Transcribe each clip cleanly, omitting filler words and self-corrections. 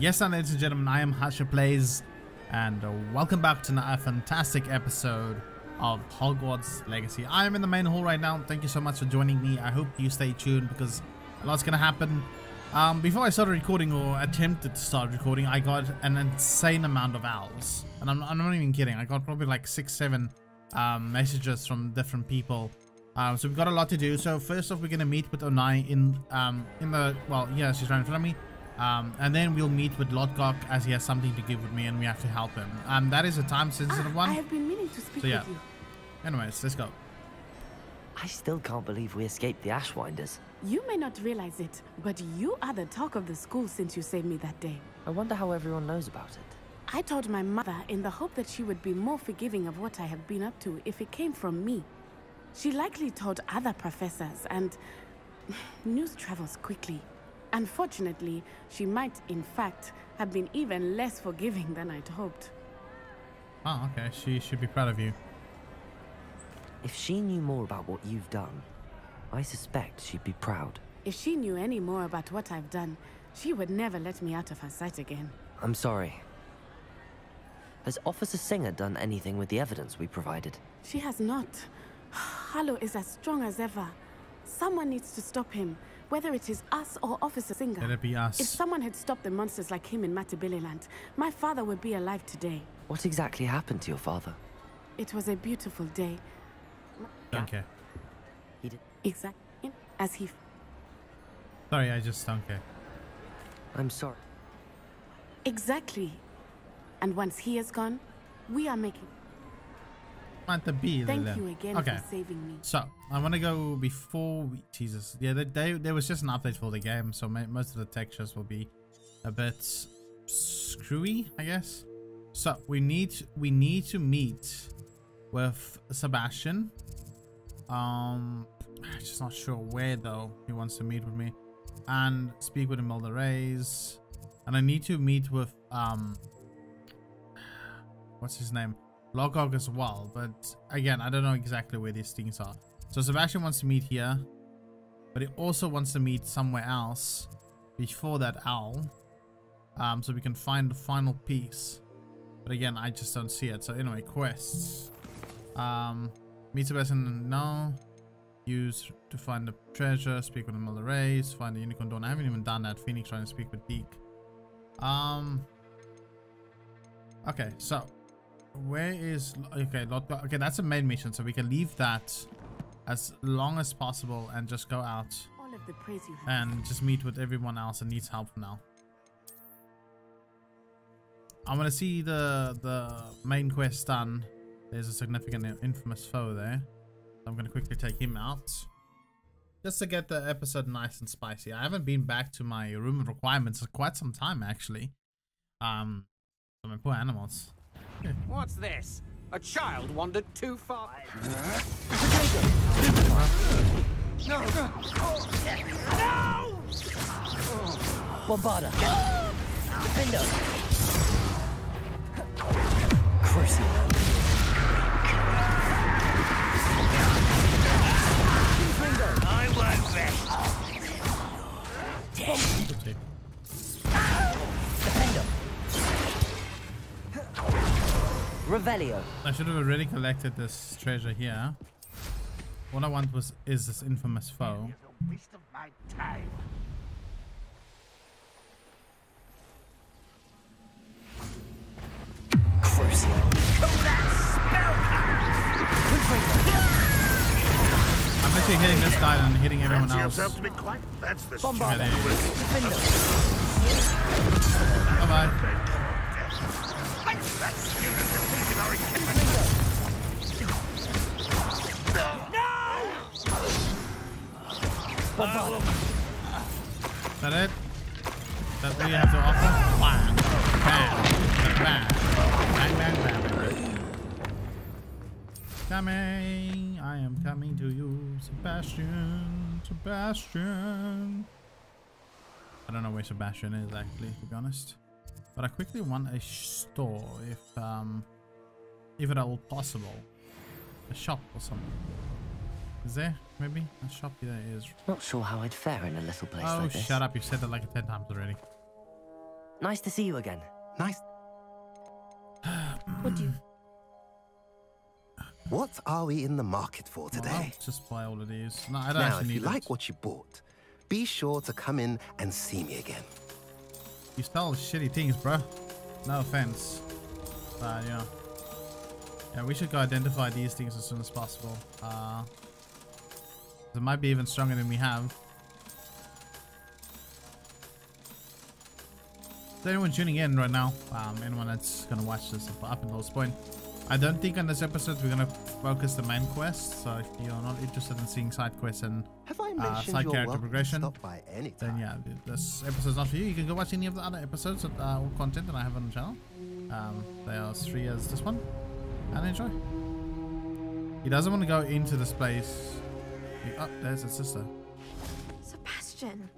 Yes, ladies and gentlemen, I am Hasha Plays, and welcome back to a fantastic episode of Hogwarts Legacy. I am in the main hall right now. Thank you so much for joining me. I hope you stay tuned because a lot's going to happen. Before I started recording, or attempted to start recording, I got an insane amount of owls. And I'm not even kidding. I got probably like 6, 7 messages from different people. So we've got a lot to do. So first off, we're going to meet with Onai well, yeah, she's right in front of me. And then we'll meet with Lodgok as he has something to give with me and we have to help him. That is a time-sensitive one. I have been meaning to speak with you. Anyways, let's go. I still can't believe we escaped the Ashwinders. You may not realize it, but you are the talk of the school since you saved me that day. I wonder how everyone knows about it. I told my mother in the hope that she would be more forgiving of what I have been up to if it came from me. She likely told other professors, and news travels quickly. Unfortunately, she might, in fact, have been even less forgiving than I'd hoped. Oh, okay. She should be proud of you. If she knew more about what you've done, I suspect she'd be proud. If she knew any more about what I've done, she would never let me out of her sight again. I'm sorry. Has Officer Singer done anything with the evidence we provided? She has not. Harlow is as strong as ever. Someone needs to stop him. Whether it is us or Officer Singer. Let it be us. If someone had stopped the monsters like him in Matabililand, my father would be alive today. What exactly happened to your father? It was a beautiful day. Don't care. He did exactly as he... Sorry, I just don't care. I'm sorry. Exactly. And once he is gone, we are making... Thank you again for saving me. So I want to go before we... Jesus. Yeah, there was just an update for the game, so most of the textures will be a bit screwy, I guess. So we need to meet with Sebastian. I'm just not sure where though he wants to meet with me, and speak with Imelda Reyes. And I need to meet with what's his name? Logog as well, but again, I don't know exactly where these things are. So Sebastian wants to meet here, but he also wants to meet somewhere else before that owl, so we can find the final piece. But again, I just don't see it. So anyway, quests. Meet Sebastian now. Use to find the treasure. Speak with the Miller Rays. Find the Unicorn Dawn. I haven't even done that. Phoenix trying to speak with Deek. Okay, so. Where is... Okay, Lodgok. Okay, that's a main mission, so we can leave that as long as possible and just go out and just meet with everyone else that needs help now. I want to see the main quest done. There's a significant infamous foe there. I'm going to quickly take him out. Just to get the episode nice and spicy. I haven't been back to my room of requirements for quite some time, actually. My poor animals. What's this? A child wandered too far. No! No! Bombarda! Defender! Crazy. Confringa! I want that! Defender! Revelio. I should have already collected this treasure here. What I want is this infamous foe. Waste of my time. Crucial. I'm actually hitting this guy and hitting everyone else. That's the Bye bye. That's you that defeated our equipment. No! Is that it? Is that what you have to offer? Bam! Bam! Bam! Bam! Bam! Coming! I am coming to you, Sebastian! Sebastian! I don't know where Sebastian is, actually, to be honest. But I quickly want a store, if at all possible, a shop or something. Is there maybe a shop? There is. Not sure how I'd fare in a little place like this. Oh, shut up! You've said that like 10 times already. Nice to see you again. Nice. What are we in the market for today? Oh, just buy all of these. No, I don't now, if you like what you bought, be sure to come in and see me again. You stole shitty things, bro. No offense. But yeah. Yeah, we should go identify these things as soon as possible. It might be even stronger than we have. Is anyone tuning in right now? Anyone that's gonna watch this up until this point? I don't think on this episode we're gonna focus the main quest. So if you're not interested in seeing side quests and side character progression, then yeah, this episode's not for you. You can go watch any of the other episodes or content that I have on the channel. They are as free as this one, and enjoy. He doesn't want to go into this place. Oh, there's his sister. Sebastian.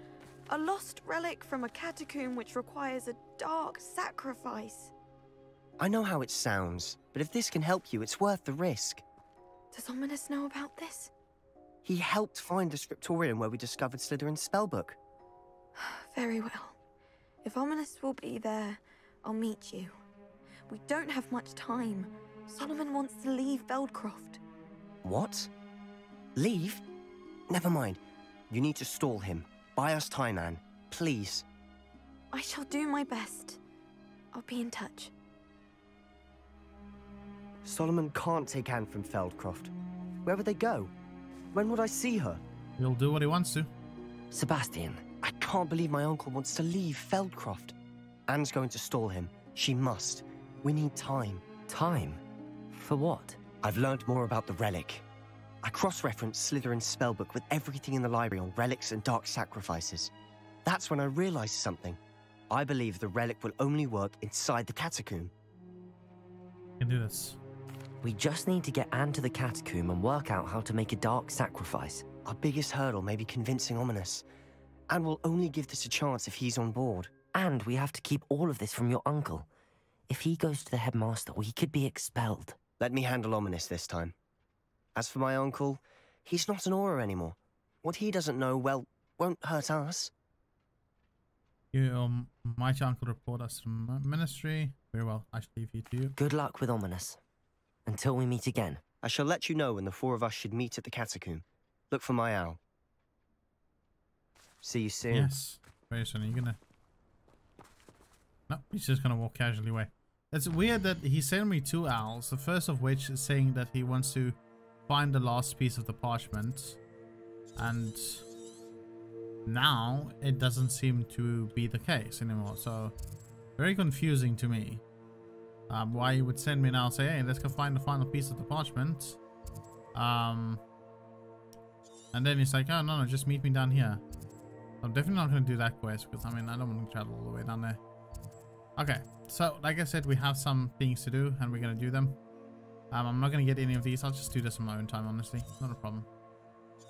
A lost relic from a catacomb which requires a dark sacrifice. I know how it sounds, but if this can help you, it's worth the risk. Does Ominous know about this? He helped find the scriptorium where we discovered Slytherin's spellbook. Very well. If Ominous will be there, I'll meet you. We don't have much time. Solomon wants to leave Feldcroft. What? Leave? Never mind. You need to stall him. Buy us time, Anne. Please. I shall do my best. I'll be in touch. Solomon can't take Anne from Feldcroft. Where would they go? When would I see her? He'll do what he wants to. Sebastian, I can't believe my uncle wants to leave Feldcroft. Anne's going to stall him. She must. We need time. Time? For what? I've learned more about the relic. I cross-referenced Slytherin's spellbook with everything in the library on relics and dark sacrifices. That's when I realized something. I believe the relic will only work inside the catacomb. We can do this. We just need to get Anne to the catacomb and work out how to make a dark sacrifice. Our biggest hurdle may be convincing Ominous. Anne will only give this a chance if he's on board. And we have to keep all of this from your uncle. If he goes to the headmaster, we could be expelled. Let me handle Ominous this time. As for my uncle, he's not an Auror anymore. What he doesn't know, well, won't hurt us. You, my uncle report us from ministry. Very well, I shall leave you to you. Good luck with Ominous. Until we meet again. I shall let you know when the four of us should meet at the catacomb. Look for my owl. See you soon. Yes, very soon. Are you gonna... No, he's just gonna walk casually away. It's weird that he sent me two owls, the first of which is saying that he wants to find the last piece of the parchment, and now it doesn't seem to be the case anymore, so very confusing to me why you would send me now say, hey, let's go find the final piece of the parchment, and then he's like, oh no, just meet me down here. I'm definitely not going to do that quest because I mean I don't want to travel all the way down there. Okay, so like I said, we have some things to do and we're going to do them. I'm not going to get any of these. I'll just do this on my own time, honestly. Not a problem.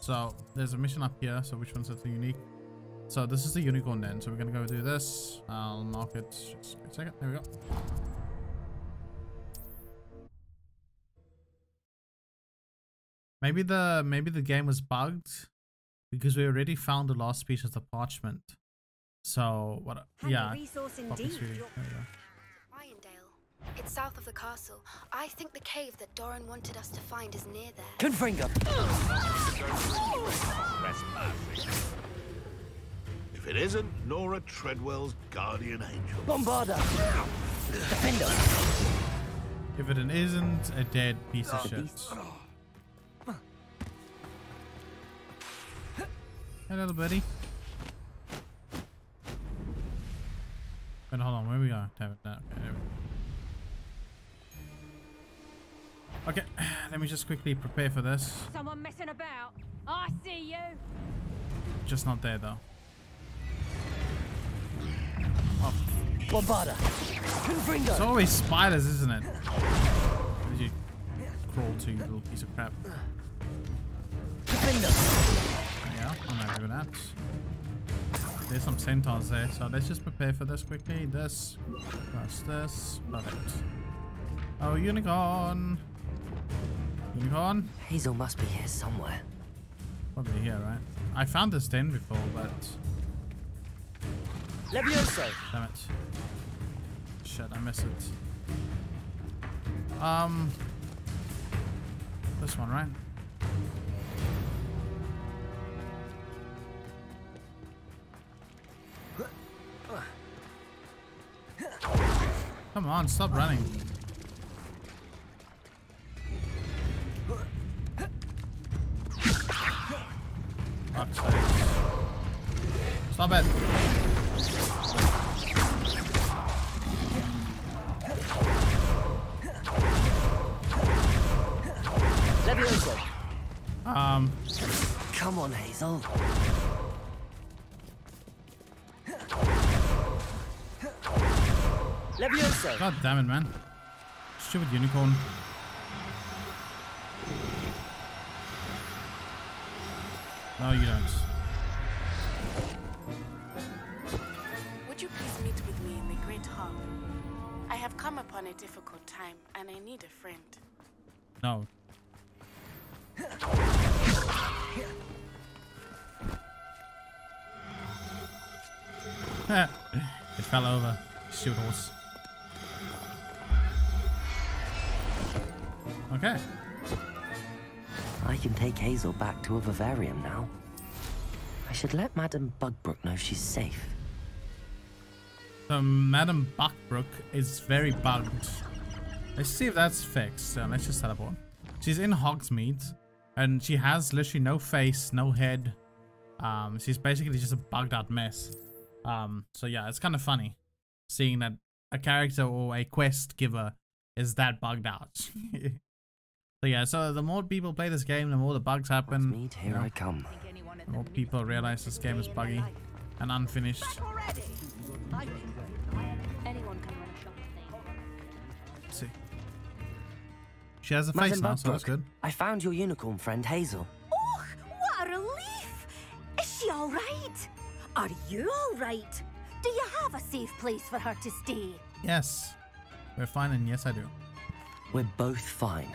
So, there's a mission up here. So, which one's the unique? So, this is the unicorn den. So, we're going to go do this. I'll mark it. Just a second. There we go. Maybe the game was bugged. Because we already found the last piece of the parchment. So, what? Yeah. It's south of the castle. I think the cave that Doran wanted us to find is near there. Confringa! If it isn't Nora Treadwell's guardian angel. Bombarda! Defender! If it isn't a dead piece of shit. Hello, buddy. Wait, hold on. Where we are? Damn it. No, okay, there we go. Okay, let me just quickly prepare for this. Someone messing about. I see you. Just not there though. Oh. Bombarda. It's always spiders, isn't it? Where did you crawl to, you little piece of crap? Yeah, I'm happy with that. There's some centaurs there, so let's just prepare for this quickly. This plus this. Love it. Oh, unicorn. Unicorn? Hazel must be here somewhere. Probably here, right? I found this den before, but Levioso. Damn it. Shit, I missed it. This one, right? Come on, stop running. Stop it. Come on, Hazel. God damn it, man. Stupid unicorn. No, you don't. Would you please meet with me in the Great Hall? I have come upon a difficult time and I need a friend. No. It fell over. Stupid horse. Okay. I can take Hazel back to a vivarium now. I should let Madame Bugbrook know she's safe. So Madame Buckbrook is very bugged. Let's see if that's fixed. Let's just teleport. She's in Hogsmeade, and she has literally no face, no head. She's basically just a bugged out mess. So yeah, it's kind of funny seeing that a character or a quest giver is that bugged out. So yeah, so the more people play this game, the more the bugs happen. Here I come. The more people realize this game is buggy and unfinished. Let's see. She has a face now, so that's good. I found your unicorn friend, Hazel. Oh, what a relief! Is she all right? Are you all right? Do you have a safe place for her to stay? Yes. We're fine, and yes, I do. We're both fine.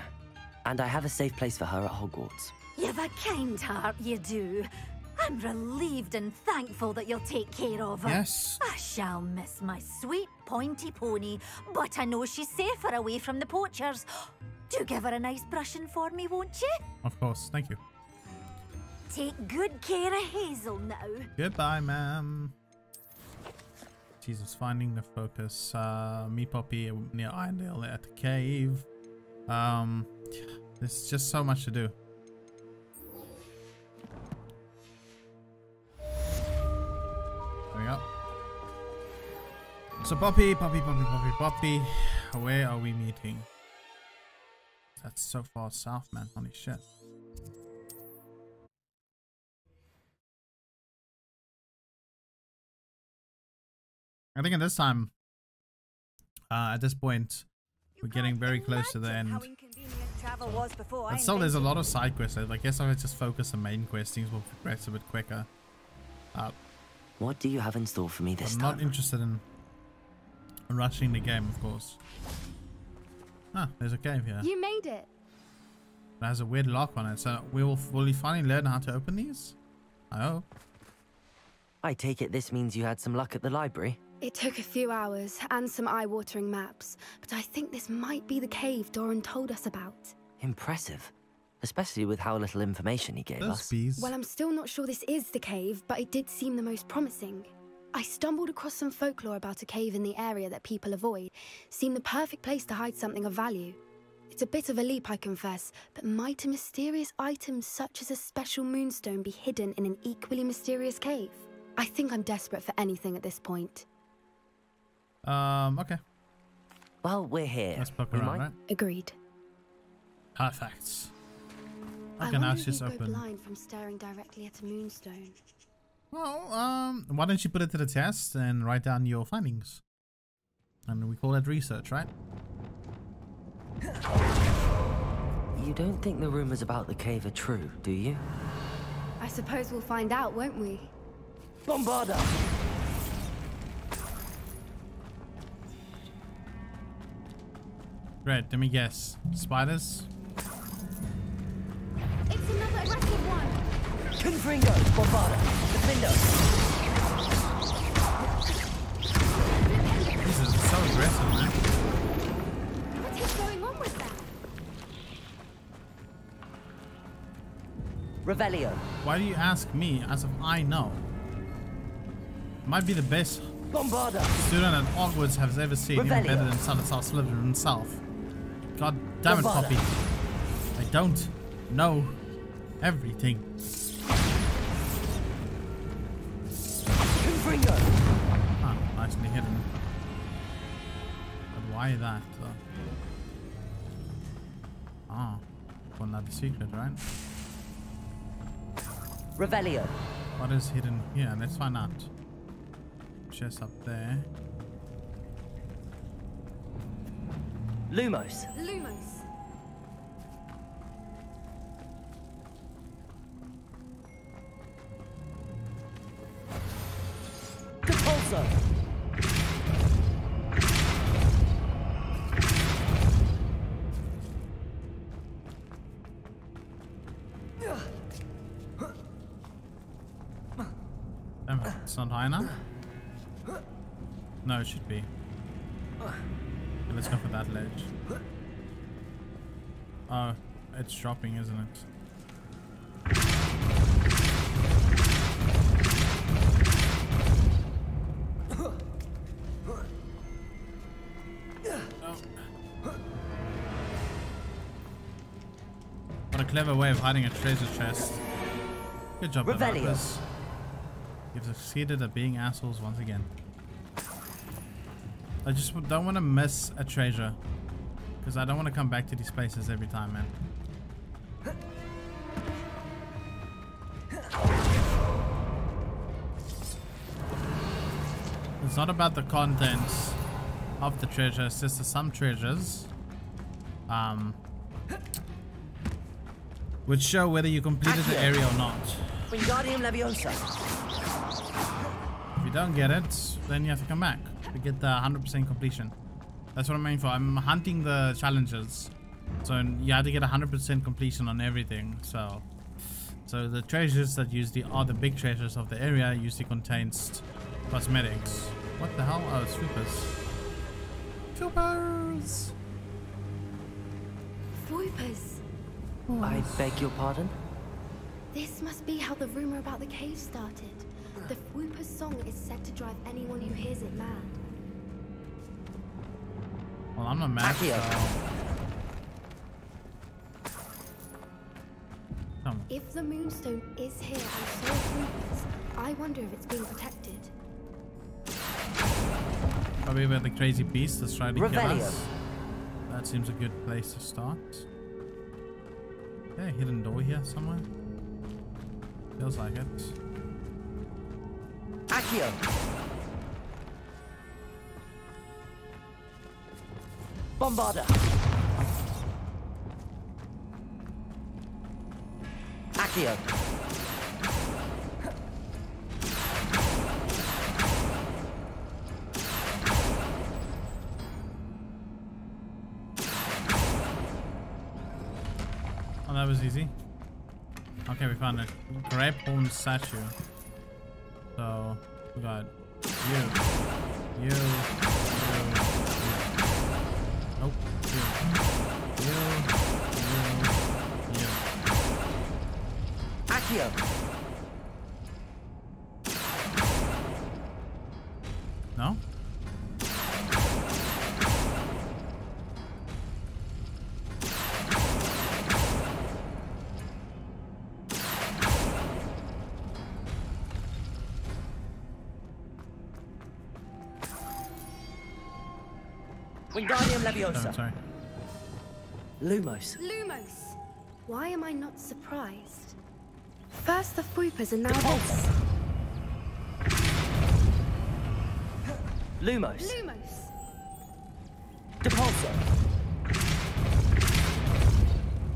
And I have a safe place for her at Hogwarts. You've a kind heart, you do. I'm relieved and thankful that you'll take care of her. Yes. I shall miss my sweet pointy pony, but I know she's safer away from the poachers. Do give her a nice brushing for me, won't you? Of course, thank you. Take good care of Hazel now. Goodbye, ma'am. Jesus, finding the focus. Me, Poppy, near Irondale at the cave. There's just so much to do. There we go. So Poppy. Where are we meeting? That's so far south, man. Holy shit. I think at this time, at this point, we're getting very close to the end. But still, there's a lot of side quests. I guess I would just focus on main quests. Things will progress a bit quicker. What do you have in store for me this time? I'm not interested in rushing the game, of course. Ah, there's a cave here. You made it. It has a weird lock on it, so will we finally learn how to open these? I hope. I take it this means you had some luck at the library. It took a few hours and some eye-watering maps, but I think this might be the cave Doran told us about. Impressive, especially with how little information he gave us. Well, I'm still not sure this is the cave, but it did seem the most promising. I stumbled across some folklore about a cave in the area that people avoid. Seemed the perfect place to hide something of value. It's a bit of a leap, I confess, but might a mysterious item such as a special moonstone be hidden in an equally mysterious cave? I think I'm desperate for anything at this point. Okay. Well, we're here. Let's poke around, right? Agreed. Perfect. Okay, now she's open. Blind from staring directly at a moonstone. Well, why don't you put it to the test and write down your findings? And we call that research, right? You don't think the rumors about the cave are true, do you? I suppose we'll find out, won't we? Bombarda! Right, let me guess. Spiders? It's another aggressive one! Confringa! Bombarda! Defender! Revelio. Why do you ask me as if I know? Might be the best Bombarda student at Hogwarts has ever seen. Revelio. Even better than Salazar Slytherin himself. God damn it, Poppy. I don't know everything. Confringa. Ah, nicely hidden. But why that though? Ah, well, not the secret, right? Revelio. What is hidden here? Let's find out. Chest up there. Lumos. Lumos. Depulso. Damn it, it's not high enough. No, it should be. Let's go for that ledge. Oh, it's dropping, isn't it? Oh. What a clever way of hiding a treasure chest. Good job, Revelio. You've succeeded at being assholes once again. I just don't want to miss a treasure, because I don't want to come back to these places every time, man. It's not about the contents of the treasure, it's just that some treasures would show whether you completed the area or not. If you don't get it, then you have to come back to get the 100% completion. That's what I'm aiming for. I'm hunting the challenges, so you have to get 100% completion on everything. So the treasures that usually are the big treasures of the area usually contains cosmetics. What the hell? Oh, Fwoopers. Fwoopers. I beg your pardon? This must be how the rumor about the cave started. The Fwoopers song is said to drive anyone who hears it mad. Well, I'm not mad. If the moonstone is here and so Fwoopers, I wonder if it's being protected. Probably where the crazy beast is trying to kill us. That seems a good place to start. Yeah, hidden door here somewhere. Feels like it. Accio. Bombarda. Accio. Oh, that was easy. Okay, we found a grape horn statue. So we got you. Accio. No? Oh, sorry. Lumos. Lumos. Why am I not surprised? First the Fwoopers and now this. Lumos. Lumos. Depulso.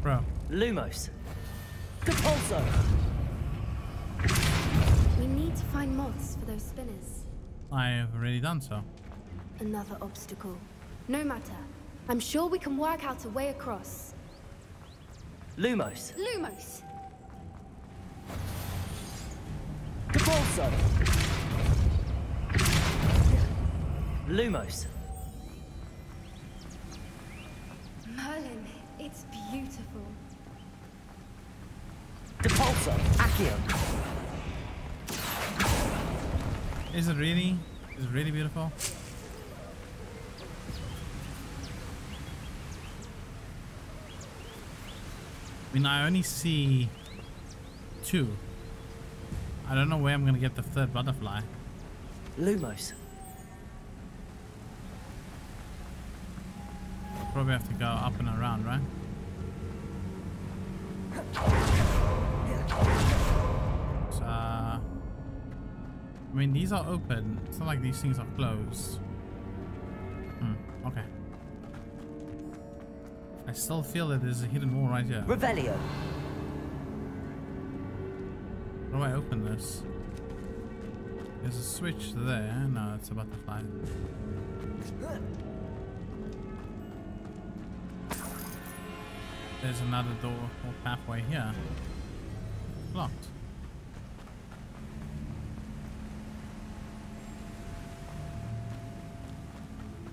Bro. Lumos. Depulso. We need to find moths for those spinners. I have already done so. Another obstacle. No matter. I'm sure we can work out a way across. Lumos. Lumos. Depulso. Lumos. Merlin, it's beautiful. Depulso, Accio. Is it really beautiful? I mean, I only see two. I don't know where I'm gonna get the third butterfly. Lumos. I'll probably have to go up and around, right? So, I mean, these are open. It's not like these things are closed. Okay. I still feel that there's a hidden wall right here. Revelio. How do I open this? There's a switch there. No, it's a butterfly. There's another door or pathway here. Locked.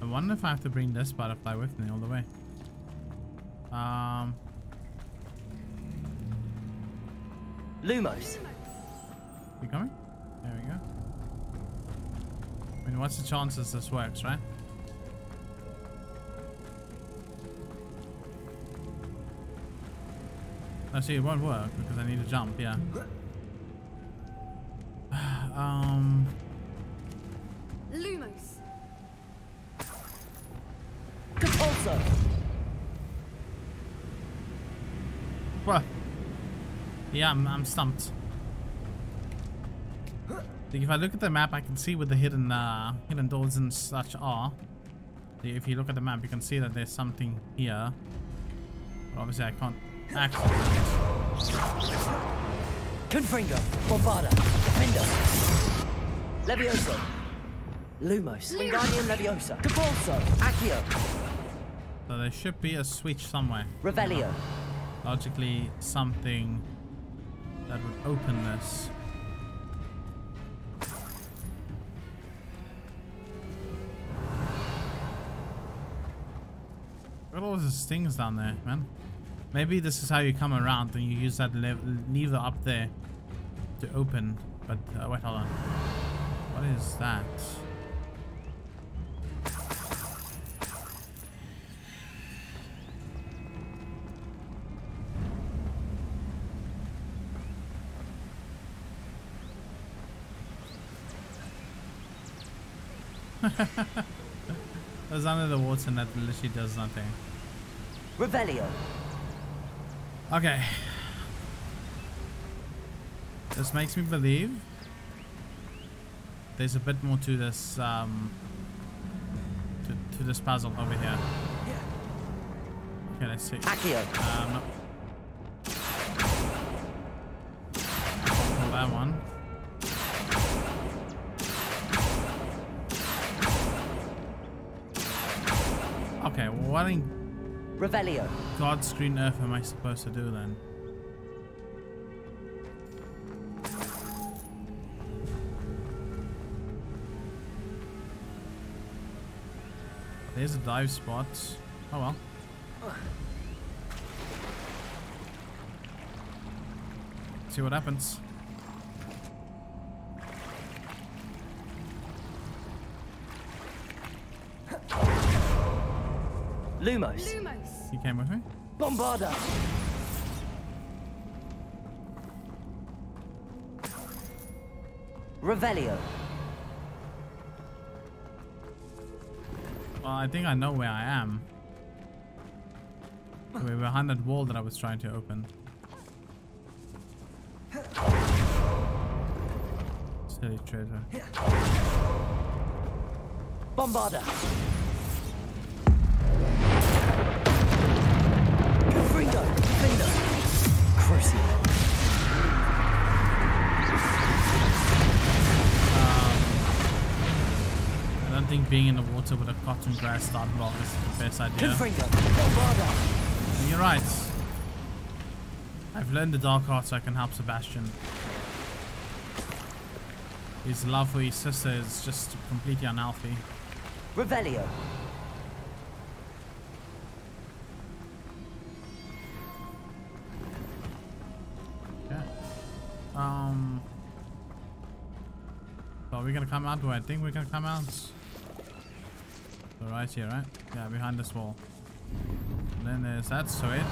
I wonder if I have to bring this butterfly with me all the way. Lumos. You coming? There we go. I mean, what's the chances this works, right? I see it won't work because I need to jump, yeah. Lumos. Depulso. Bruh. Yeah, I'm stumped. Like, if I look at the map, I can see where the hidden doors and such are. If you look at the map, you can see that there's something here. But obviously, I can't access it. Confringa, Bombarda, Defender, Levioso, Lumos, Wingardium Leviosa, Depulso, Accio. So there should be a switch somewhere. Revelio. Logically, something that would open this. Look at all those things down there, man. Maybe this is how you come around and you use that lever up there to open. But wait, hold on. What is that? There's under the water and that literally does nothing. Revelio. Okay. This makes me believe there's a bit more to this to this puzzle over here. Okay, let's see. No. Pull that one. Okay, what in Revelio. God's green earth am I supposed to do then? There's a dive spot. Oh well. See what happens. Lumos. You came with me? Bombarda. Revelio. Well, I think I know where I am. We're behind that wall that I was trying to open. Silly treasure. Bombarda. I don't think being in the water with a cotton grass start block is the best idea. And you're right. I've learned the dark art so I can help Sebastian. His love for his sister is just completely unhealthy. Revelio. Yeah. So are we gonna climb out? Do I think we're gonna climb out? So right here, right? Yeah, behind this wall. And then there's that switch.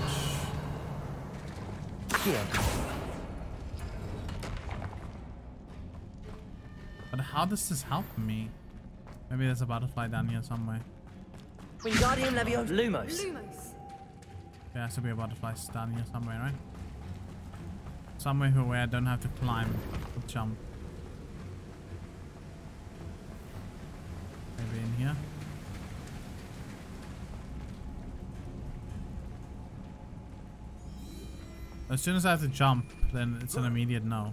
Yeah. But how does this help me? Maybe there's a butterfly down here somewhere. Wingardium Leviosa. Lumos. There has to be a butterfly down here somewhere, right? Somewhere where I don't have to climb or jump. Maybe in here. As soon as I have to jump, then it's an immediate no.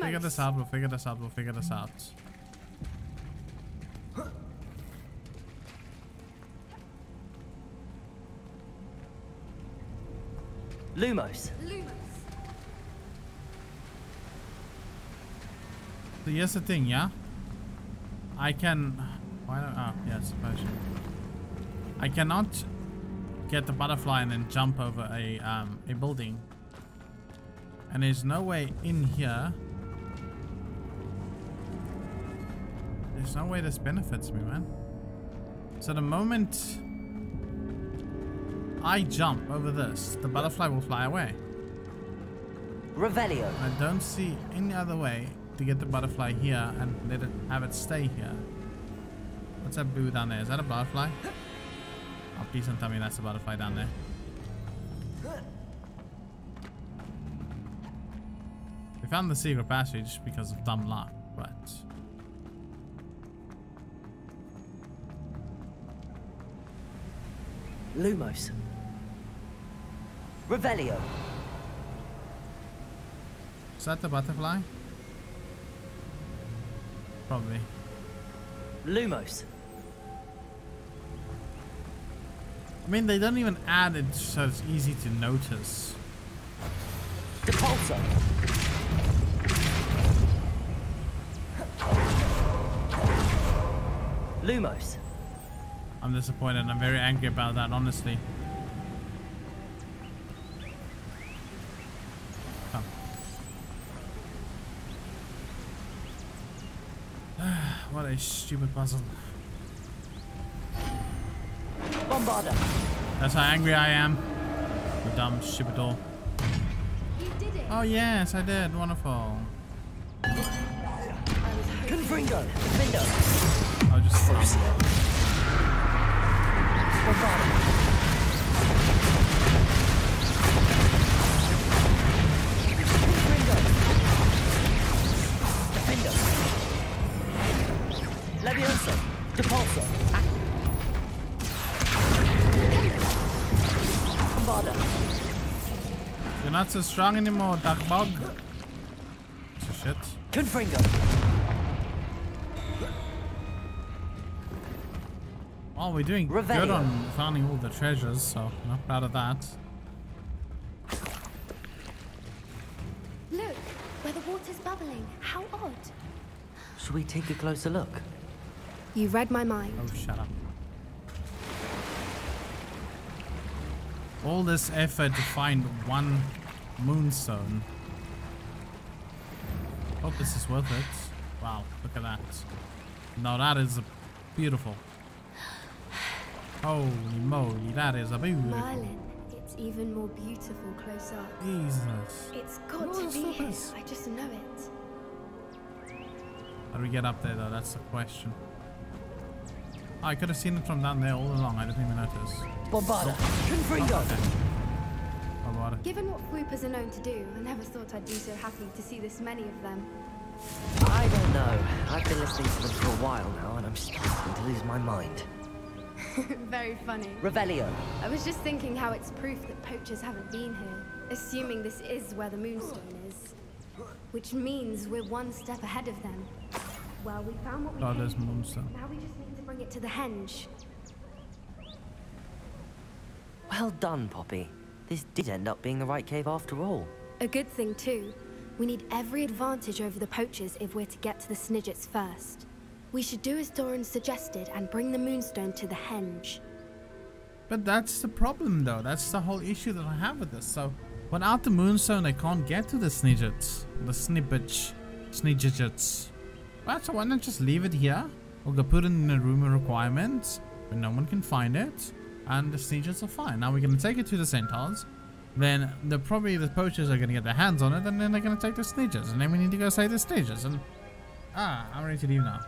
Figure this out, we'll figure this out. Lumos. So here's the thing, yeah? I can... Why don't... Oh, yes, potion. I cannot get the butterfly and then jump over a building. And there's no way in here. There's no way this benefits me, man. So the moment I jump over this, the butterfly will fly away. Revelio. I don't see any other way to get the butterfly here and let it have it stay here. What's that boo down there? Is that a butterfly? Oh, please don't tell me that's a butterfly down there. We found the secret passage because of dumb luck, but... Lumos. Revelio. Is that the butterfly? Probably. Lumos. I mean, they don't even add it so it's easy to notice. Depulso. Lumos. I'm disappointed. I'm very angry about that, honestly. Come. What a stupid puzzle. Bombarda. That's how angry I am. The dumb stupid all. You did it. Oh yes, I did. Wonderful. Confringa. Defender. I'll just stop. Leviosa, Depulso, Bombarda. You're not so strong anymore, Logog. It's a shit. Confringa. Well, we're doing Revelio. Good on finding all the treasures, so I'm proud of that. Look, where the water's bubbling. How odd. Should we take a closer look? You read my mind. Oh, shut up. All this effort to find one moonstone. Hope this is worth it. Wow, look at that. Now that is beautiful. Holy moly, that is a beautiful. Merlin, it's even more beautiful close up. Jesus. It's got to be here. I just know it. How do we get up there though? That's the question. Oh, I could have seen it from down there all along. I didn't even notice. Bombarda. Confringa. Bombarda. Given what Fwoopers are known to do, I never thought I'd be so happy to see this many of them. I don't know. I've been listening to them for a while now, and I'm starting to lose my mind. Very funny. Revelio. I was just thinking how it's proof that poachers haven't been here, assuming this is where the moonstone is, which means we're one step ahead of them. Well, we found what we need. Oh, there's moonstone. Now we just need to bring it to the henge. Well done, Poppy. This did end up being the right cave after all. A good thing too. We need every advantage over the poachers if we're to get to the Snidgets first. We should do as Doran suggested and bring the moonstone to the henge. But that's the problem though, that's the whole issue that I have with this. So without the Moonstone they can't get to the Snidgets. The Snidgets. Right, so why not just leave it here? We'll go put it in a room of requirements where no one can find it. And the Snidgets are fine. Now we're going to take it to the Centaurs. Then probably the poachers are going to get their hands on it. And then they're going to take the Snidgets. And then we need to go save the Snidgets. And I'm ready to leave now.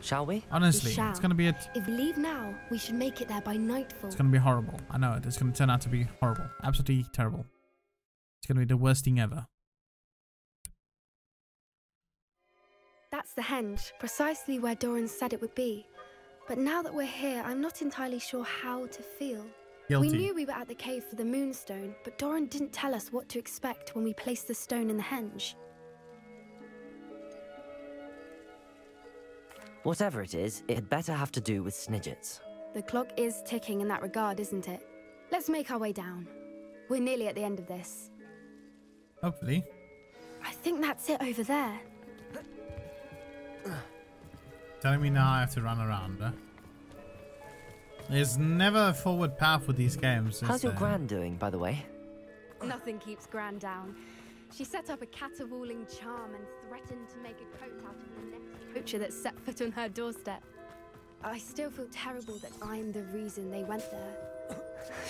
Shall we? Honestly, we shall. It's going to be a... If we leave now, we should make it there by nightfall. It's going to be horrible. I know it. It's going to turn out to be horrible. Absolutely terrible. It's going to be the worst thing ever. That's the henge, precisely where Doran said it would be. But now that we're here, I'm not entirely sure how to feel. Guilty. We knew we were at the cave for the Moonstone, but Doran didn't tell us what to expect when we placed the stone in the henge. Whatever it is, it had better have to do with Snidgets. The clock is ticking in that regard, isn't it? Let's make our way down. We're nearly at the end of this. Hopefully. I think that's it over there. Telling me now I have to run around, huh? There's never a forward path with these games. How's your Gran doing, by the way? Nothing keeps Gran down. She set up a caterwauling charm and threatened to make a coat out of the next poacher that set foot on her doorstep. I still feel terrible that I'm the reason they went there.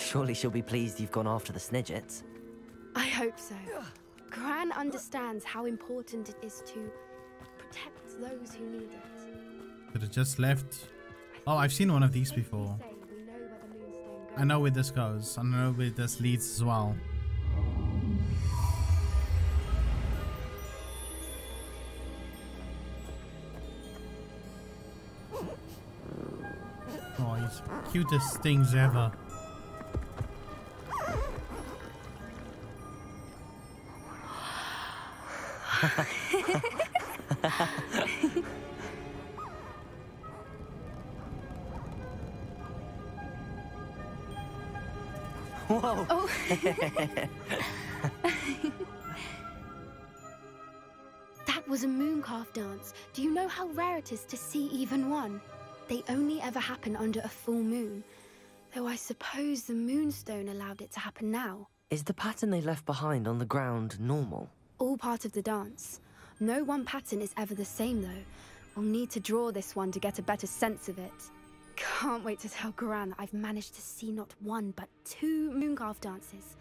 Surely she'll be pleased you've gone after the Snidgets. I hope so. Gran understands how important it is to protect those who need it. Could have just left. Oh, I've seen one of these before. I know where this goes. I know where this leads as well. Oh, he's the cutest things ever. Whoa. Oh. That was a mooncalf dance. Do you know how rare it is to see even one? They only ever happen under a full moon. Though I suppose the Moonstone allowed it to happen now. Is the pattern they left behind on the ground normal? All part of the dance. No one pattern is ever the same though. We'll need to draw this one to get a better sense of it. Can't wait to tell Gran that I've managed to see not one, but two mooncalf dances.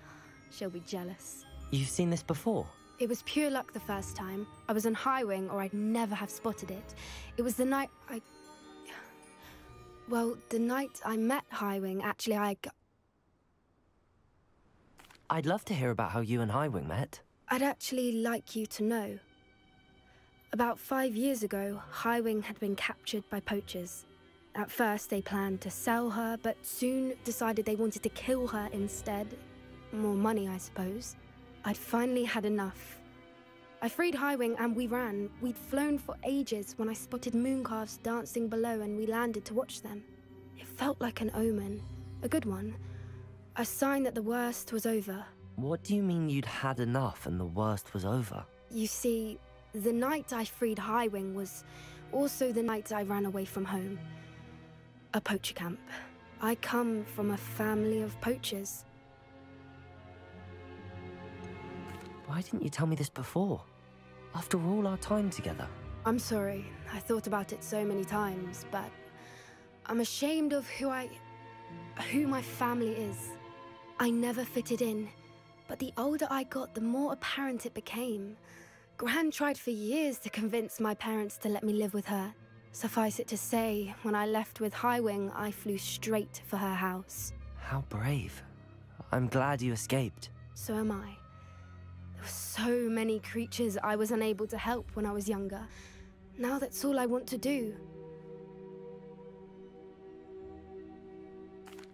She'll be jealous. You've seen this before? It was pure luck the first time. I was on Highwing or I'd never have spotted it. It was the night I... Well, the night I met Highwing, actually, I'd love to hear about how you and Highwing met. I'd actually like you to know. About 5 years ago, Highwing had been captured by poachers. At first, they planned to sell her, but soon decided they wanted to kill her instead. More money, I suppose. I'd finally had enough. I freed Highwing and we ran. We'd flown for ages when I spotted mooncalves dancing below and we landed to watch them. It felt like an omen. A good one. A sign that the worst was over. What do you mean you'd had enough and the worst was over? You see, the night I freed Highwing was also the night I ran away from home. A poacher camp. I come from a family of poachers. Why didn't you tell me this before? After all our time together. I'm sorry. I thought about it so many times, but I'm ashamed of who my family is. I never fitted in, but the older I got, the more apparent it became. Gran tried for years to convince my parents to let me live with her. Suffice it to say, when I left with Highwing, I flew straight for her house. How brave. I'm glad you escaped. So am I. There were so many creatures I was unable to help when I was younger. Now that's all I want to do.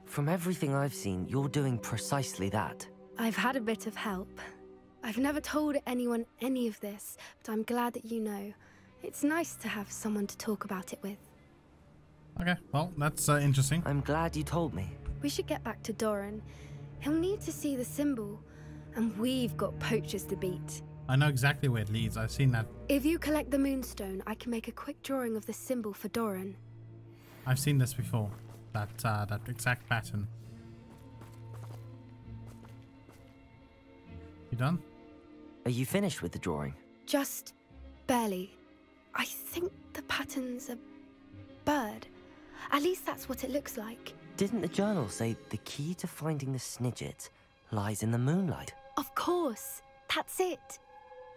From everything I've seen, you're doing precisely that. I've had a bit of help. I've never told anyone any of this, but I'm glad that you know. It's nice to have someone to talk about it with. Okay, well, that's interesting. I'm glad you told me. We should get back to Doran. He'll need to see the symbol, and we've got poachers to beat. I know exactly where it leads. I've seen that. If you collect the Moonstone, I can make a quick drawing of the symbol for Doran. I've seen this before. that exact pattern. You done? Are you finished with the drawing? Just barely. I think the pattern's a bird. At least that's what it looks like. Didn't the journal say the key to finding the Snidget lies in the moonlight? Of course. That's it.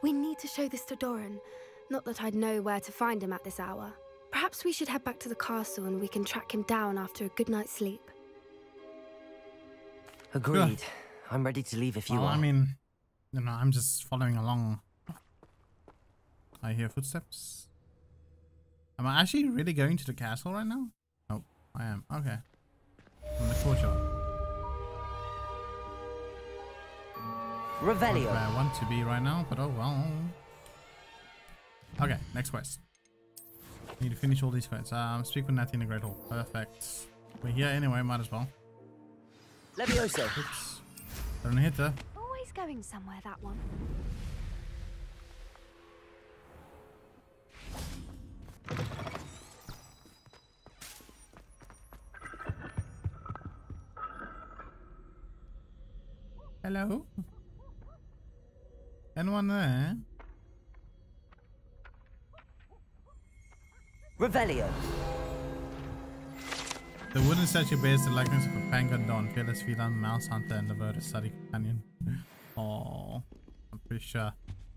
We need to show this to Doran. Not that I'd know where to find him at this hour. Perhaps we should head back to the castle and we can track him down after a good night's sleep. Agreed. Sure. I'm ready to leave if you are. I mean, you know, I'm just following along. I hear footsteps. Am I actually really going to the castle right now? Nope, I am. Okay. I'm in the courtyard. Revelio. Where I want to be right now, but oh well. Okay, next quest. Need to finish all these quests. Speak with Natty in the Great Hall. Perfect. We're here anyway, might as well. Levioso. Oops. Don't hit her. Always going somewhere, that one. Hello? Anyone there? Revelio. The wooden statue bears the likeness of a Pangodon, fearless feline, mouse hunter, and devoted study companion. Oh, I'm pretty sure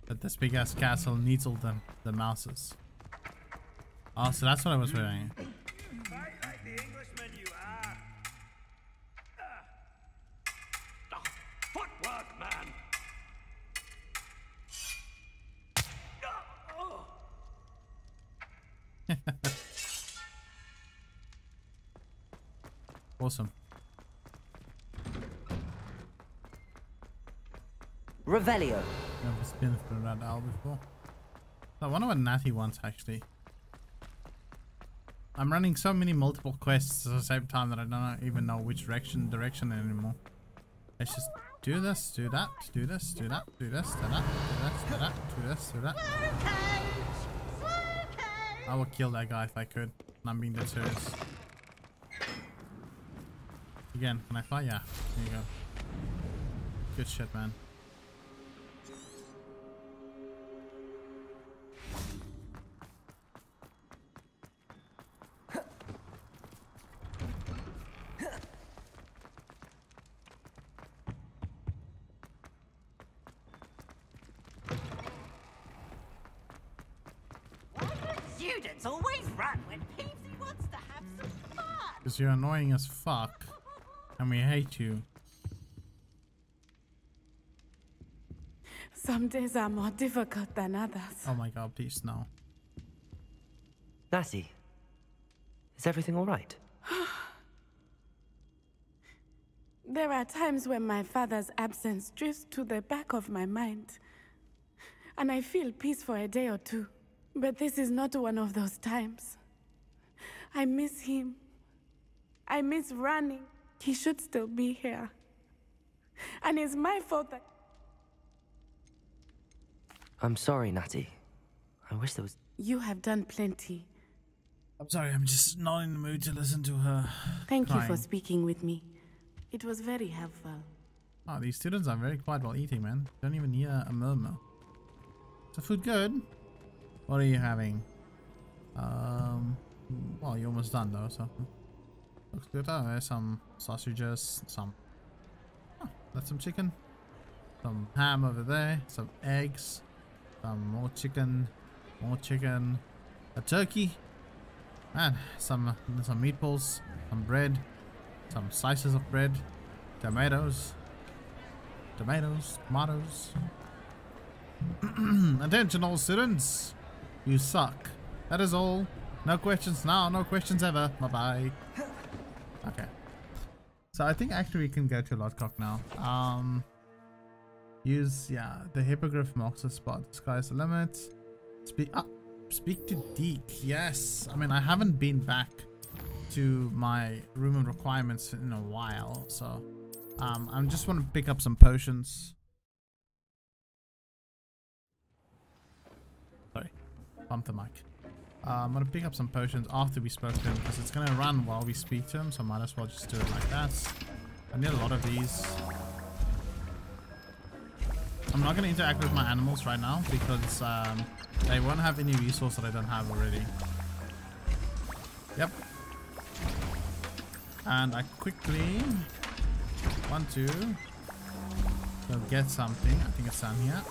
that this big ass castle needs all the mouses. Oh, so that's what I was wearing. Quite like the Englishman you are. Footwork, man. Awesome. Revelio. I've been through that owl before. I wonder what Natty wants actually. I'm running so many multiple quests at the same time that I don't even know which direction anymore. Let's just do this, do that, do this, do that, do this, do that, do that, do this, do that. I would kill that guy if I could. I'm being dead serious. Again, can I fly? Yeah, there you go. Good shit, man. You're annoying as fuck and we hate you. Some days are more difficult than others. Oh my god, please no. Natty, is everything all right? There are times when my father's absence drifts to the back of my mind and I feel peace for a day or two, but this is not one of those times. I miss him. I miss running. He should still be here. And it's my fault that... I'm sorry, Natty. I wish there was... You have done plenty. I'm sorry, I'm just not in the mood to listen to her. Thank you for speaking with me. It was very helpful. Oh, these students are very quiet while eating, man. Don't even hear a murmur. Is the food good? What are you having? Well, you're almost done, though, so... Looks good. Oh, there's some sausages, some... Oh, that's some chicken. Some ham over there, some eggs, some more chicken, a turkey, and some meatballs, some bread, some slices of bread, tomatoes. Attention all students! You suck. That is all. No questions now, no questions ever. Bye-bye. Okay, so I think actually we can go to Lodgok now. Use, yeah, the hippogriff marks a spot. Sky's the limit. Speak to Deek. Yes, I mean I haven't been back to my room and requirements in a while, so I just want to pick up some potions. Sorry, bump the mic. I'm going to pick up some potions after we spoke to him, because it's going to run while we speak to him, so I might as well just do it like that. I need a lot of these. I'm not going to interact with my animals right now, because they won't have any resource that I don't have already. Yep. And I quickly want to go get something. I think it's down here.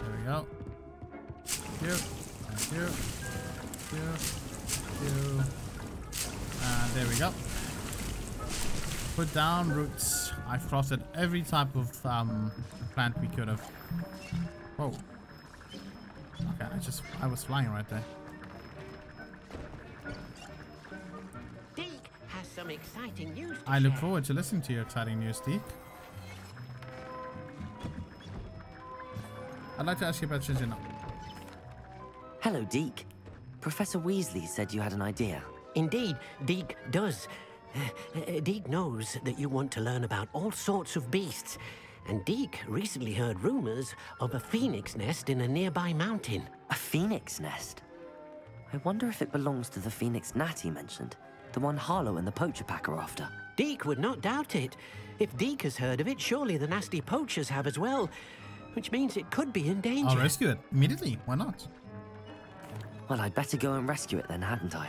There we go. Thank you. Thank you. Thank you. Thank you. And there we go. Put down roots. I've crafted every type of plant we could have. Whoa. Okay, I was flying right there. Deek has some exciting news. I look forward to listening to your exciting news, Deek. I'd like to ask you about Shizuna. Hello, Deek. Professor Weasley said you had an idea. Indeed, Deek does. Deek knows that you want to learn about all sorts of beasts, and Deek recently heard rumors of a phoenix nest in a nearby mountain. A phoenix nest? I wonder if it belongs to the phoenix Natty mentioned, the one Harlow and the poacher pack are after. Deek would not doubt it. If Deek has heard of it, surely the nasty poachers have as well, which means it could be in danger. I'll rescue it immediately, why not? Well, I'd better go and rescue it then, hadn't I?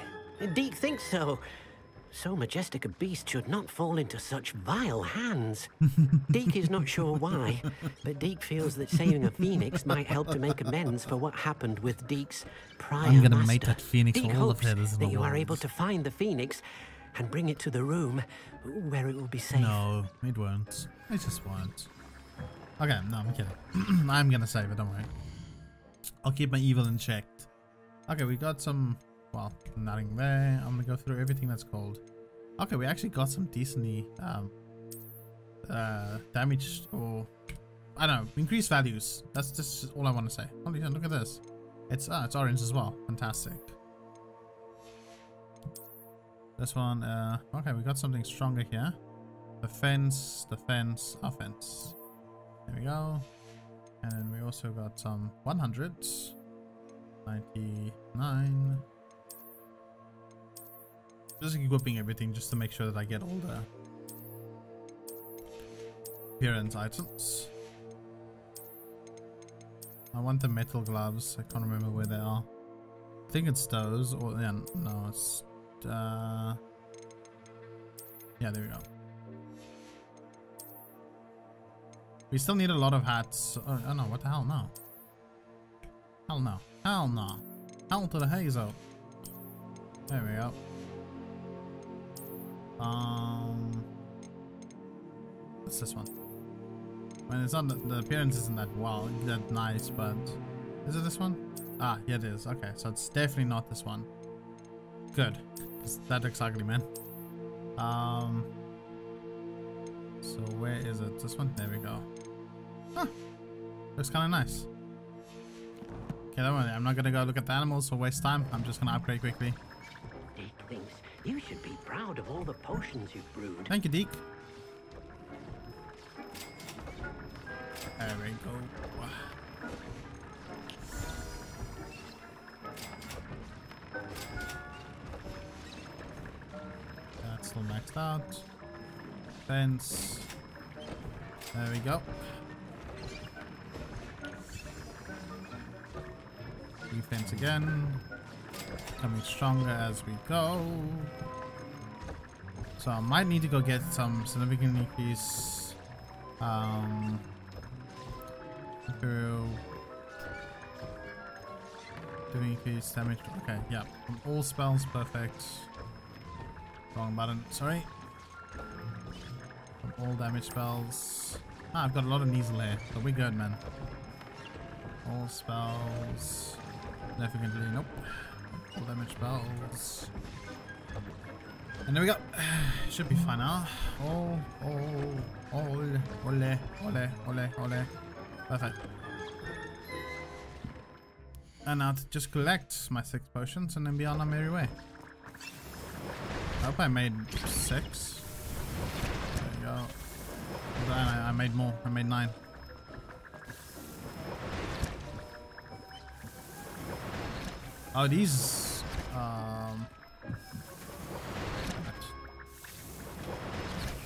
Deek thinks so. So majestic a beast should not fall into such vile hands. Deek is not sure why, but Deek feels that saving a phoenix might help to make amends for what happened with Deek's prior master. I'm gonna make that phoenix all of his. Deek hopes that you are able to find the phoenix and bring it to the room where it will be safe. No, it won't. It just won't. Okay, no, I'm kidding. I'm gonna save it, don't worry. I'll keep my evil in check. Okay, we got some... Well, nothing there. I'm gonna go through everything that's gold. Okay, we actually got some decently damaged, or I don't know, increased values. That's just all I want to say. Holy shit, look at this. It's orange as well. Fantastic. This one. Okay, we got something stronger here. Defense, offense. There we go. And then we also got some 100s. 99. Just equipping everything just to make sure that I get all the appearance items. I want the metal gloves. I can't remember where they are. I think it's those, or yeah, no, it's yeah, there we go. We still need a lot of hats. Oh no, what the hell, no. Hell no. Hell no. Hell to the Hazel. There we go. What's this one? When it's not the appearance isn't that well, that nice, but is it this one? Ah, yeah, it is. Okay, so it's definitely not this one. Good. That looks ugly, man. So where is it? This one? There we go. Huh. Looks kinda nice. Okay, don't worry. I'm not gonna go look at the animals or waste time. I'm just gonna upgrade quickly. Deek thinks you should be proud of all the potions you've brewed. Thank you, Deek. There we go. That's still maxed out. Fence. There we go. Defense again, becoming stronger as we go. So I might need to go get some significant increase through doing increase damage. Okay, yeah, all spells perfect. Wrong button, sorry. From all damage spells. Ah, I've got a lot of Neasel here, but we're good, man. All spells. Significantly, nope. All damage spells. And there we go. Should be fine now. Ole. Perfect. And now to just collect my 6 potions and then be on our merry way. I hope I made 6. There we go. I made more. I made 9. Oh, these...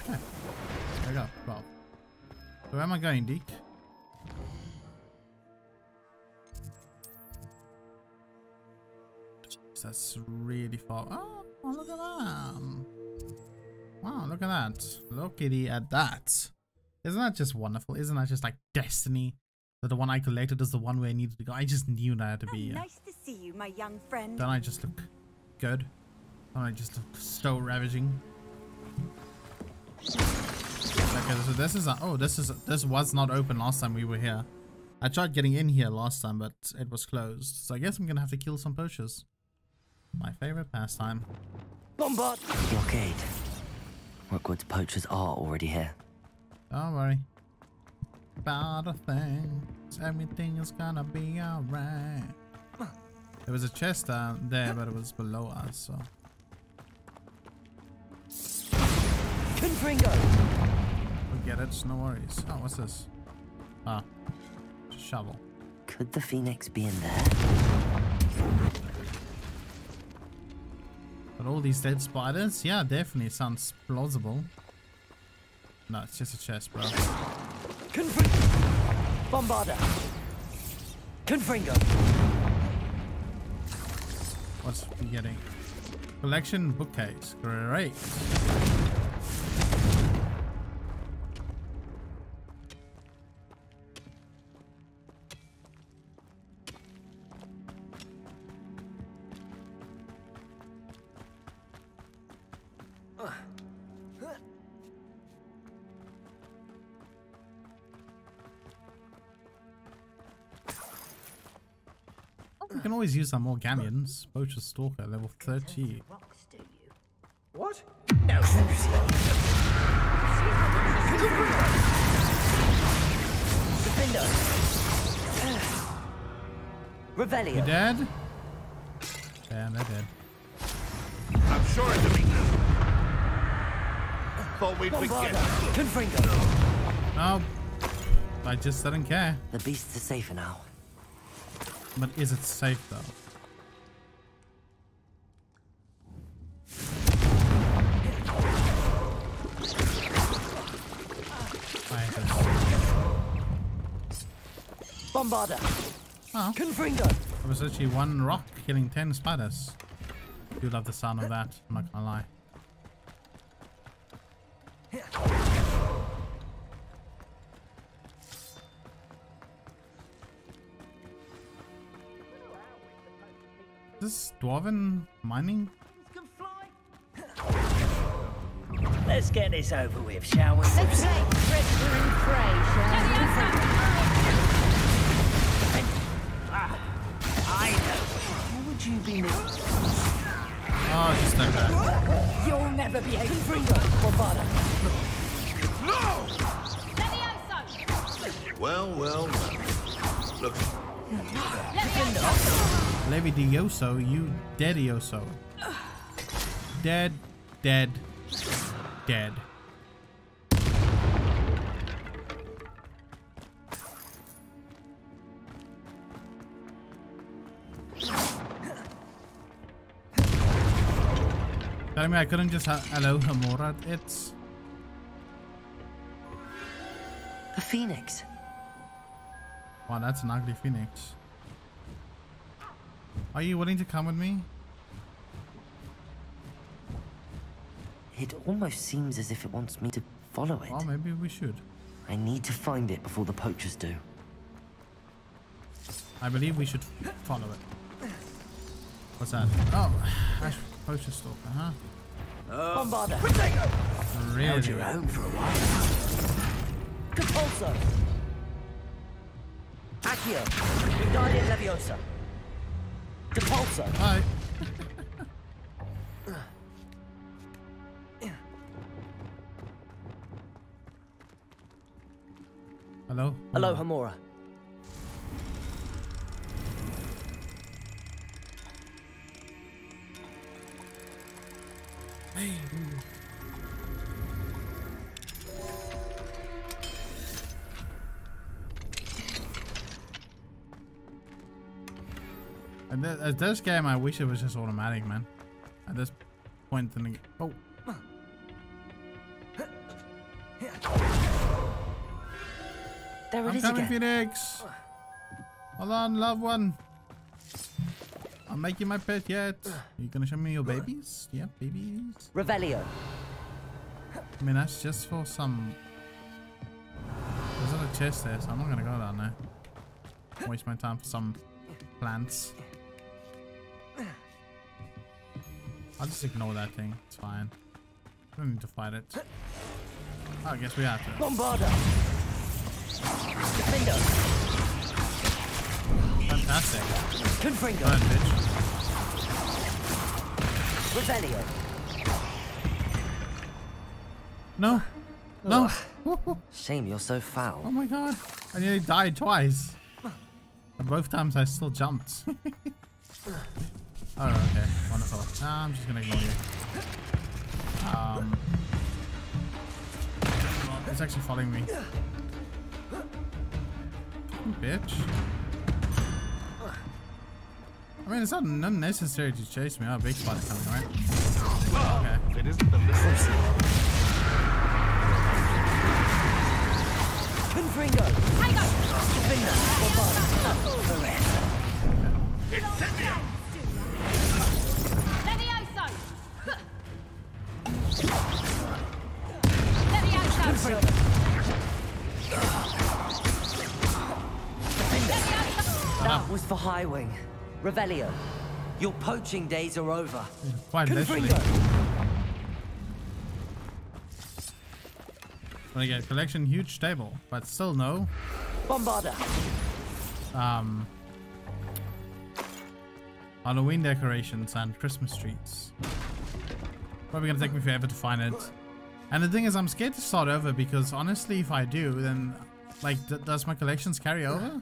okay. There we go. 12. So where am I going, Deek? Jeez, that's really far. Oh, look at that. Wow, look at that. Lookity at that. Isn't that just wonderful? Isn't that just like destiny? That the one I collected is the one where I needed to go. I just knew that had to be. Nice to see you, my young friend. Don't I just look good? Don't I just look so ravaging? Okay, so this is a, oh, this was not open last time we were here. I tried getting in here last time, but it was closed. So I guess I'm gonna have to kill some poachers. My favorite pastime. Bombard. Blockade. Rookwood's poachers are already here. Don't worry about a thing. Everything is gonna be alright. There was a chest down there, but it was below us, so. Confringa! We'll get it, no worries. Oh, what's this? Ah, shovel. Could the phoenix be in there? But all these dead spiders? Yeah, definitely sounds plausible. No, it's just a chest, bro. Confringa! Bombarda! Confringa! What's we getting? Collection bookcase. Great. Always use some more gammons. Poacher Stalker, level 30. What? No. Revelio. You dead? Damn, they're dead. I'm sure it's a thought we'd forget. No. I just didn't care. The beasts are safer now. But is it safe though? Bombarda. Oh. Confringa. It was actually one rock killing 10 spiders. I do love the sound of that, I'm not gonna lie. Is this dwarven mining? Let's get this over with, shall we? Let's take treasure and prey, shall we? I know. How would you be missed? Oh, just like that. You'll never be able to bring up Bombarda. No! Well, well, well. Look. Levidioso, you deadioso. Dead, dead, dead. Tell me I couldn't just allow her more at it. A phoenix. Wow, that's an ugly phoenix. Are you willing to come with me? It almost seems as if it wants me to follow it. Well, maybe we should. I need to find it before the poachers do. I believe we should follow it. What's that? Oh, poacher stalker, huh? Bombarda! Really? Held your own for a while. Depulso! Accio! Guardian Leviosa! Depulso! Hi! Hello? Hello, Hamora. Hey! At this game, I wish it was just automatic, man. At this point in the game. Oh. There it is again. I'm coming, Phoenix. Hold on, loved one. I'm making my pet yet. You gonna show me your babies? Yeah, babies. Revelio. I mean, that's just for some... There's not a chest there, so I'm not gonna go down there. Waste my time for some plants. I'll just ignore that thing. It's fine. We don't need to fight it. Oh, I guess we have to. Bombarda. Fantastic. Confringa. Burn, bitch. Revelio. No. No. Oh. Shame you're so foul. Oh my god. I nearly died twice. And both times I still jumped. Oh, okay. Wonderful. I'm just gonna ignore you. It's actually following me. You bitch. I mean, it's not unnecessary to chase me. Oh, big spot's coming, right? Okay. It isn't the list. Confringo! I got Confringo! That was for Highwing. Revelio, your poaching days are over. Quite literally. When I get collection, huge stable, but still no. Bombarda. Halloween decorations and Christmas trees. Probably gonna take me forever to find it. And the thing is, I'm scared to start over because honestly, if I do, then like, does my collections carry over?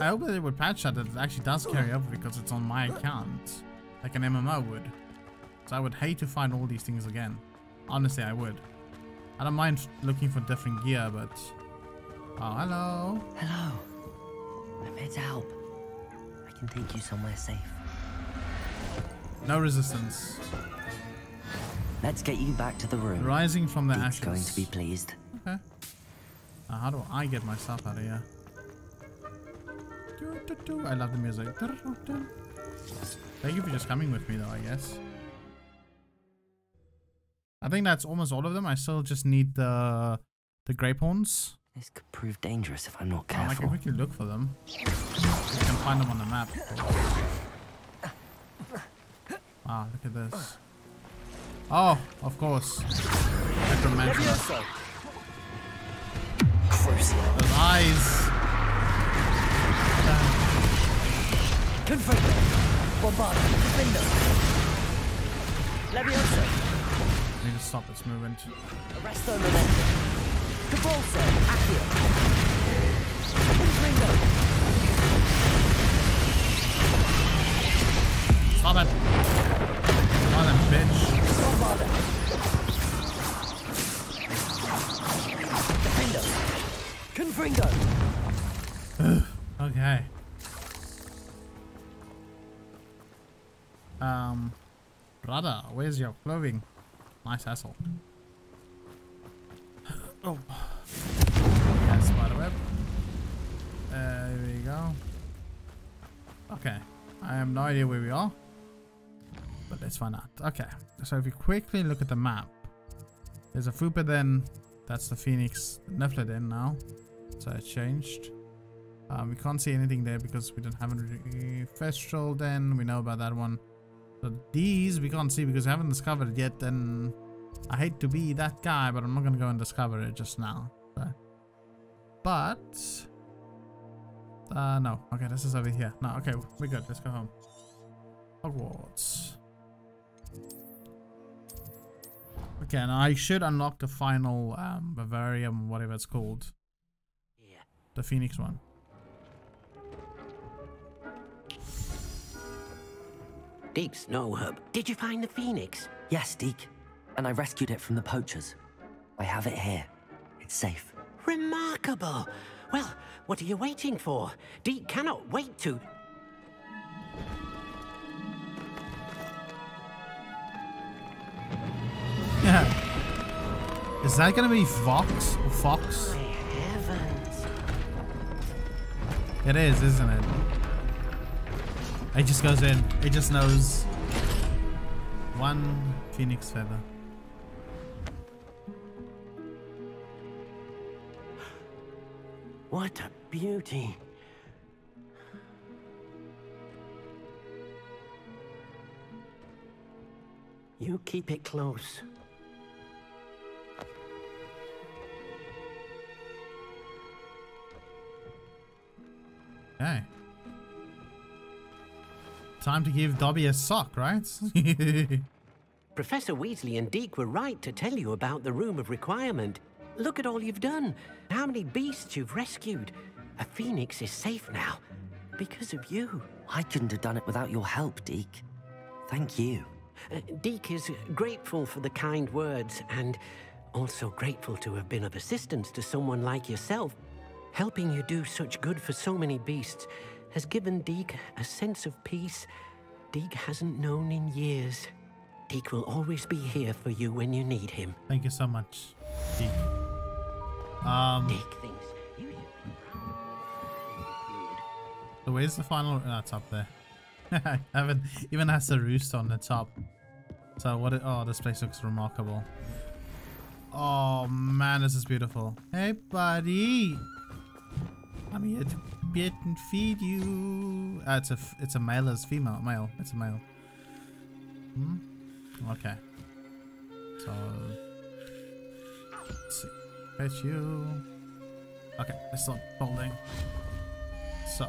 I hope that it would patch that it actually does carry over because it's on my account, like an MMO would. So I would hate to find all these things again. Honestly, I would. I don't mind looking for different gear, but... Oh, hello. Hello. I'm here to help. I can take you somewhere safe. No resistance. Let's get you back to the room. Rising from the Deek's ashes. Going to be pleased. Okay. Now, how do I get myself out of here? I love the music. Thank you for just coming with me, though, I guess. I think that's almost all of them. I still just need the grape horns. This could prove dangerous if I'm not careful. I can quickly look for them. You can find them on the map. Wow, look at this. Oh, of course. I can imagine that. Those eyes. Confirm. Bombard. Defender. I need to stop this movement. Arresto momentum. Depulso. Accio. Confringo. Stop it. Come on then, bitch. Bombarda. Defendo. Confringo. Okay. Brother, where's your clothing? Nice asshole. Oh. Yeah, spiderweb. There we go. Okay. I have no idea where we are. But let's find out. Okay. So if you quickly look at the map. There's a Fooper then. That's the Phoenix Nephilim now. So it changed. We can't see anything there because we don't have a Festival Den. We know about that one. So these we can't see because I haven't discovered it yet, and I hate to be that guy, but I'm not going to go and discover it just now. But no. Okay, this is over here. No, okay, we're good. Let's go home. Hogwarts. Okay, and I should unlock the final Bavarium, whatever it's called. Yeah. The Phoenix one. Deep snow herb. Did you find the Phoenix? Yes, Deek. And I rescued it from the poachers. I have it here. It's safe. Remarkable. Well, what are you waiting for? Deek cannot wait to... Is that gonna be Vox or Fox? It is, isn't it? It just goes in. It just knows. One phoenix feather. What a beauty. You keep it close. Okay. Time to give Dobby a sock, right? Professor Weasley and Deek were right to tell you about the Room of Requirement. Look at all you've done. How many beasts you've rescued. A phoenix is safe now. Because of you. I couldn't have done it without your help, Deek. Thank you. Deek is grateful for the kind words and also grateful to have been of assistance to someone like yourself. Helping you do such good for so many beasts has given Deek a sense of peace Deek hasn't known in years. Deek will always be here for you when you need him. Thank you so much, Deek. Deek thinks you so where's the final? Oh, it's up there. I haven't even has a roost on the top. So what? Oh, this place looks remarkable. Oh man, this is beautiful. Hey, buddy. I'm here to get and feed you. Ah, it's a male as female. Male. It's a male. Hmm? Okay. So let's see. Fetch you. Okay, let's start building. So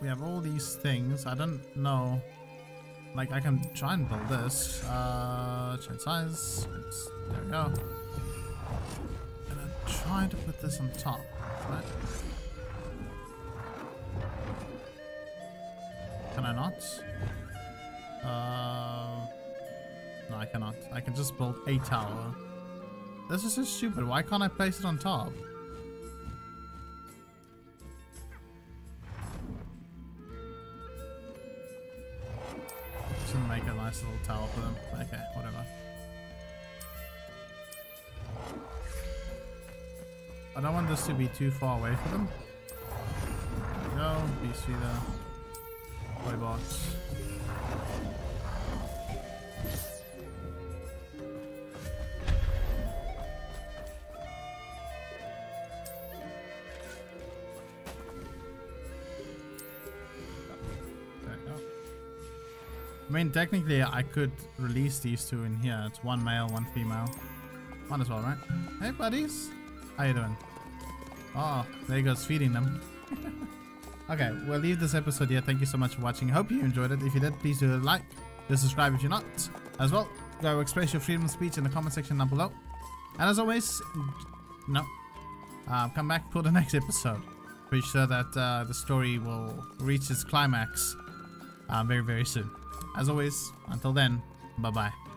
we have all these things. I don't know. Like, I can try and build this. Change size. Oops. There we go. And I'm trying to put this on top. Right? Can I not? No, I cannot. I can just build a tower. This is so stupid. Why can't I place it on top? And make a nice little tower for them. Okay, whatever. I don't want this to be too far away for them. There we go. BC there. Play box. I mean, technically, I could release these two in here. It's one male, one female. Might as well, right? Hey, buddies. How you doing? Oh, there he goes, feeding them. Okay, we'll leave this episode here. Thank you so much for watching. Hope you enjoyed it. If you did, please do like, subscribe if you're not. As well, go express your freedom of speech in the comment section down below. And as always, come back for the next episode. Pretty sure that the story will reach its climax very, very soon. As always, until then, bye-bye.